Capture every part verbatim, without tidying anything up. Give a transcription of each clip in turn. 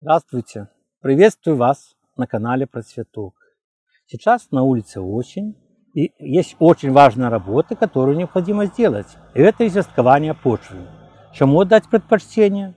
Здравствуйте! Приветствую вас на канале Процветок. Сейчас на улице осень, и есть очень важная работа, которую необходимо сделать. И это известкование почвы. Чему отдать предпочтение,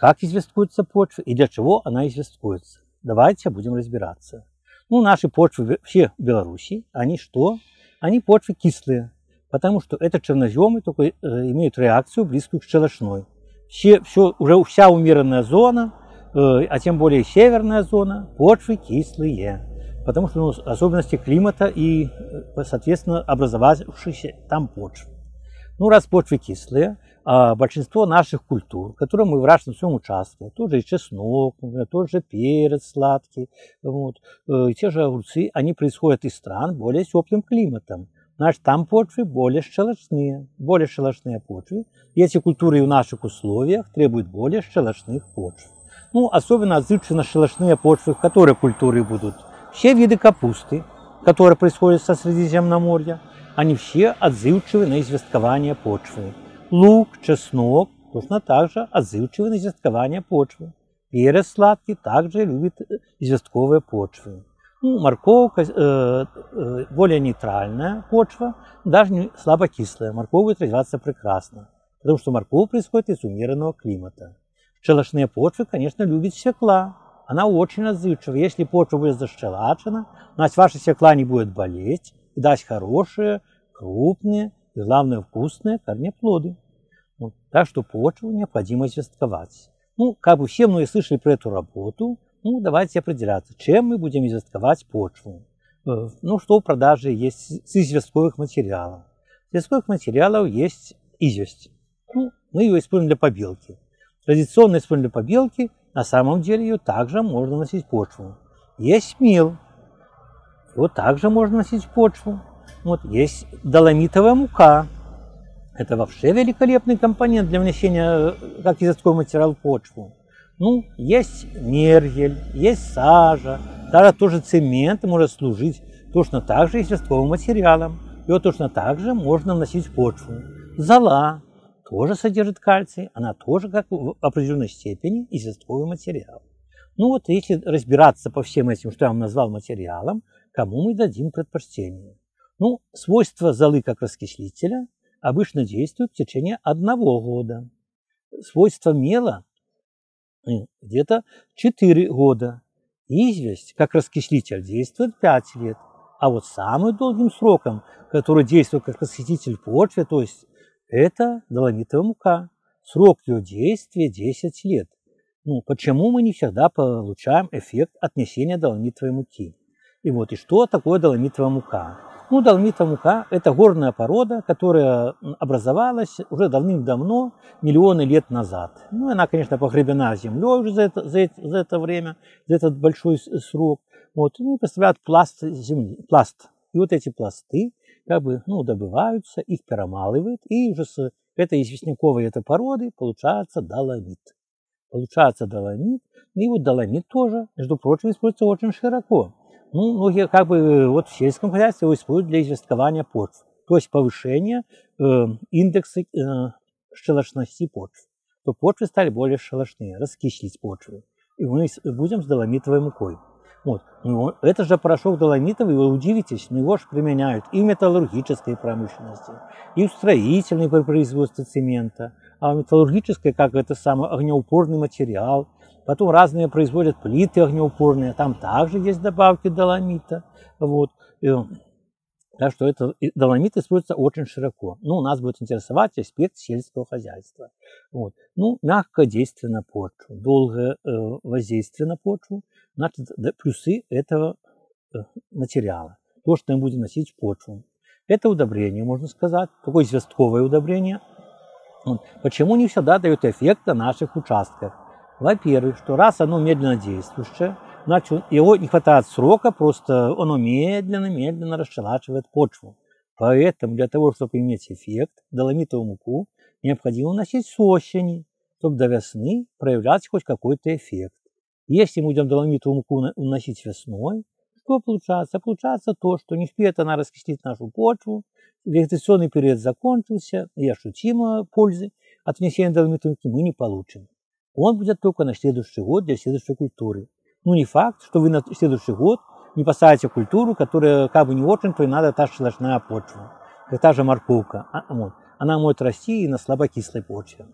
как известкуется почва и для чего она известкуется. Давайте будем разбираться. Ну, наши почвы вообще в Беларуси, они что? Они почвы кислые, потому что это черноземы только имеют реакцию близкую к щелочной. Все, все, уже вся умеренная зона, а тем более северная зона, почвы кислые, потому что ну, особенности климата и, соответственно, образовавшиеся там почвы. Ну, раз почвы кислые, а большинство наших культур, которые мы выращиваем на своем участке, тот же и чеснок, тот же перец сладкий, вот, и те же огурцы, они происходят из стран более с теплым климатом. Значит, там почвы более щелочные, более щелочные почвы. И эти культуры в наших условиях требуют более щелочных почв. Ну, особенно отзывчивы на щелочные почвы, в которые культуры будут. Все виды капусты, которые происходят со Средиземноморья, они все отзывчивы на известкование почвы. Лук, чеснок точно так же отзывчивы на известкование почвы. Перец сладкий также любит известковые почвы. Ну, морковка, э, э, более нейтральная почва, даже не слабокислая. Морковь будет развиваться прекрасно, потому что морковь происходит из умеренного климата. Щелочные почвы, конечно, любят свекла. Она очень отзывчива. Если почва будет защелачена, значит, ваша свекла не будет болеть и даст хорошие, крупные и, главное, вкусные корнеплоды. Ну, так что почву необходимо известковать. Ну, как бы все мы слышали про эту работу, ну, давайте определяться, чем мы будем известковать почву. Ну, что в продаже есть с известковых материалов? Из известковых материалов есть известь. Ну, мы ее используем для побелки. Традиционно используем для побелки, на самом деле ее также можно носить в почву. Есть мел, его также можно носить в почву. Вот, есть доломитовая мука. Это вообще великолепный компонент для внесения как известковый материал в почву. Ну, есть мергель, есть сажа, даже тоже цемент может служить точно так же известковым материалом. Его точно так же можно вносить в почву. Зола тоже содержит кальций, она тоже как в определенной степени известковый материал. Ну вот, если разбираться по всем этим, что я вам назвал материалом, кому мы дадим предпочтение? Ну, свойства золы как раскислителя обычно действуют в течение одного года. Свойства мела где-то четыре года. Известь, как раскислитель, действует пять лет. А вот самым долгим сроком, который действует как раскислитель в почве, то есть это доломитовая мука. Срок ее действия десять лет. Ну, почему мы не всегда получаем эффект отнесения доломитовой муки? И вот, и что такое доломитовая мука? Ну, доломитовая мука – это горная порода, которая образовалась уже давным-давно, миллионы лет назад. Ну, она, конечно, погребена землей уже за это, за это, за это время, за этот большой срок. Вот, и представляют пласт земли, пласт. И вот эти пласты как бы, ну, добываются, их перемалывают, и уже с этой известняковой этой породы получается доломит. Получается доломит, и вот доломит тоже, между прочим, используется очень широко. Ну, многие как бы вот в сельском хозяйстве его используют для известкования почв, то есть повышение э, индекса э, щелочности почв. То почвы стали более щелочные, раскислить почвы. И мы будем с доломитовой мукой. Вот. Ну, это же порошок доломитовый, вы удивитесь, но его же применяют и в металлургической промышленности, и в строительной при производстве цемента, а в металлургической, как это самый огнеупорный материал. Потом разные производят плиты огнеупорные, там также есть добавки доломита. Вот. Так что это, доломит используется очень широко. Ну, нас будет интересовать аспект сельского хозяйства. Вот. Ну, мягкое действие на почву, долгое э, воздействие на почву. Значит, плюсы этого э, материала, то, что мы будем носить в почву. Это удобрение, можно сказать, такое известковое удобрение. Вот. Почему не всегда дает эффект на наших участках? Во-первых, что раз оно медленно действующее, значит, его не хватает срока, просто оно медленно-медленно расщелачивает почву. Поэтому для того, чтобы иметь эффект, доломитовую муку необходимо носить с осени, чтобы до весны проявлять хоть какой-то эффект. Если мы будем доломитовую муку наносить весной, что получается? Получается то, что не успеет она раскислить нашу почву, вегетационный период закончился, и ощутимо пользы от внесения доломитовой муки мы не получим. он будет только на следующий год для следующей культуры. Ну, не факт, что вы на следующий год не посадите культуру, которая как бы не очень, то и надо та же щелочная почва, как та же морковка. Она может расти и на слабокислой почве.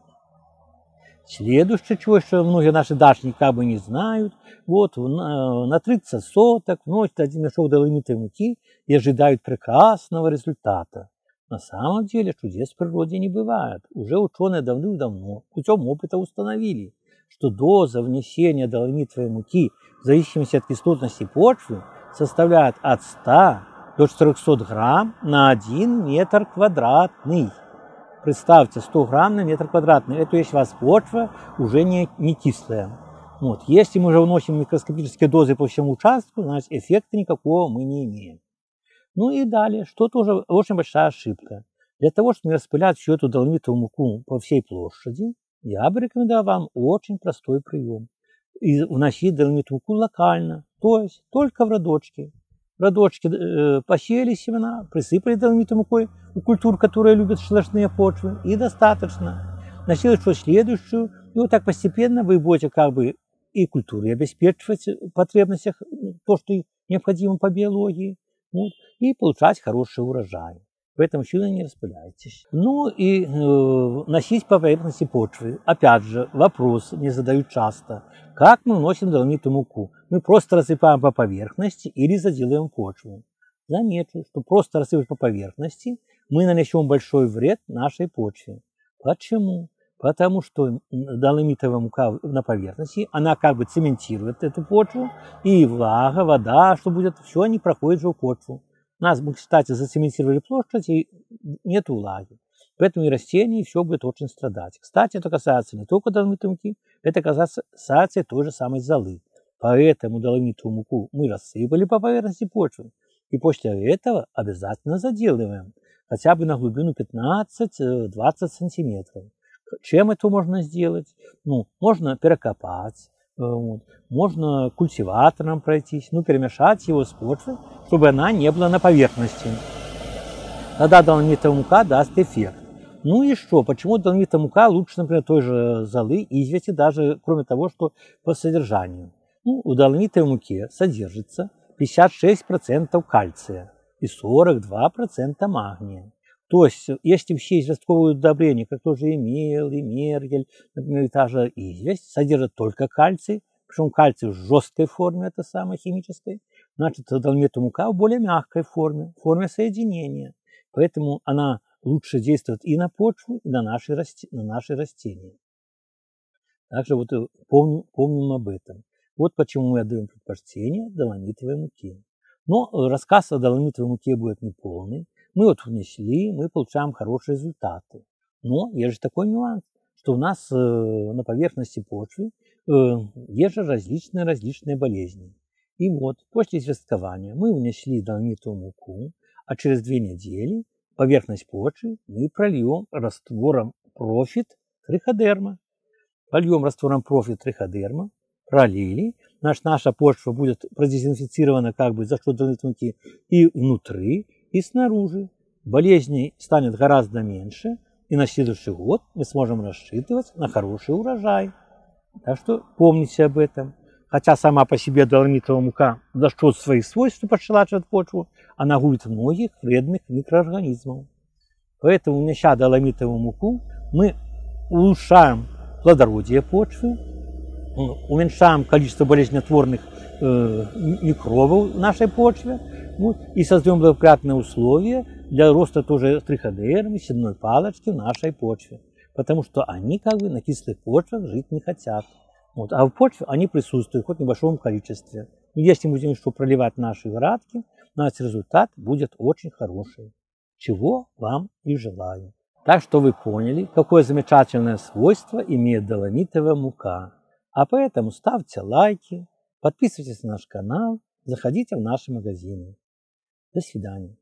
Следующее, чего еще многие наши дачники как бы не знают, вот на тридцать соток вносят один мешок доломитовой муки и ожидают прекрасного результата. На самом деле чудес в природе не бывает. Уже ученые давным-давно путем опыта установили, что доза внесения доломитовой муки в зависимости от кислотности почвы составляет от ста до четырёхсот грамм на один метр квадратный. Представьте, сто грамм на метр квадратный. Это если у вас почва уже не, не кислая. Вот. Если мы же вносим микроскопические дозы по всему участку, значит эффекта никакого мы не имеем. Ну и далее, что тоже очень большая ошибка. Для того, чтобы не распылять всю эту доломитовую муку по всей площади, я бы рекомендовал вам очень простой прием. И вносить доломитовую муку локально, то есть только в родочке. Родочки э, посеяли семена, присыпали доломитовой мукой у культур, которые любят щелочные почвы, и достаточно. На следующую, следующую, и вот так постепенно вы будете как бы и культуры обеспечивать в потребностях, то, что необходимо по биологии, вот, и получать хороший урожай. Поэтому сильно не распыляйтесь. Ну и э, носить по поверхности почвы. Опять же, вопрос мне задают часто. Как мы вносим доломитовую муку? Мы просто рассыпаем по поверхности или заделываем почву. Замечу, что просто рассыпать по поверхности мы нанесем большой вред нашей почве. Почему? Потому что доломитовая мука на поверхности, она как бы цементирует эту почву, и влага, вода, что будет, все они проходят в почву. У нас, мы, кстати, зацементировали площадь, и нет влаги. Поэтому и растения, и все будет очень страдать. Кстати, это касается не только доломитовой муки, это касается и той же самой золы. Поэтому доломитовую муку мы рассыпали по поверхности почвы. И после этого обязательно заделываем хотя бы на глубину пятнадцать-двадцать сантиметров. Чем это можно сделать? Ну, можно перекопать. Можно культиватором пройтись, ну, перемешать его с почвой, чтобы она не была на поверхности. Тогда доломитовая мука даст эффект. Ну и что? Почему доломитовая мука лучше, например, той же золы, извести, даже кроме того, что по содержанию? Ну, у доломитовой муки содержится пятьдесят шесть процентов кальция и сорок два процента магния. То есть, если учесть известковые удобрения, как тоже и мел, и мергель, например, и та же известь, содержит только кальций, причем кальций в жесткой форме, это самое химическое, значит, доломитовая мука в более мягкой форме, в форме соединения. Поэтому она лучше действует и на почву, и на наши, расти... на наши растения. Также вот помним, помним об этом. Вот почему мы отдаем предпочтение доломитовой муке. Но рассказ о доломитовой муке будет неполный. Мы вот внесли, мы получаем хорошие результаты. Но есть же такой нюанс, что у нас э, на поверхности почвы э, есть же различные-различные болезни. И вот после известкования мы внесли доломитовую муку, а через две недели поверхность почвы мы прольем раствором профит триходерма. Польем раствором профит триходерма, пролили, наш, наша почва будет продезинфицирована как бы за счет доломитовой муки и внутри, и снаружи. Болезней станет гораздо меньше, и на следующий год мы сможем рассчитывать на хороший урожай. Так что помните об этом. Хотя сама по себе доломитовая мука за счет своих свойств подшелачивает почву, она губит многих вредных микроорганизмов. Поэтому, уменьшая доломитовую муку, мы улучшаем плодородие почвы, уменьшаем количество болезнетворных э, микробов в нашей почве, вот, и создаем благоприятные условия для роста тоже триходермы, семенной палочки в нашей почве. Потому что они как бы на кислых почвах жить не хотят. Вот, а в почве они присутствуют хоть в небольшом количестве. И если мы будем еще проливать наши градки, наш результат будет очень хороший. Чего вам и желаю. Так что вы поняли, какое замечательное свойство имеет доломитовая мука. А поэтому ставьте лайки, подписывайтесь на наш канал, заходите в наши магазины. До свидания.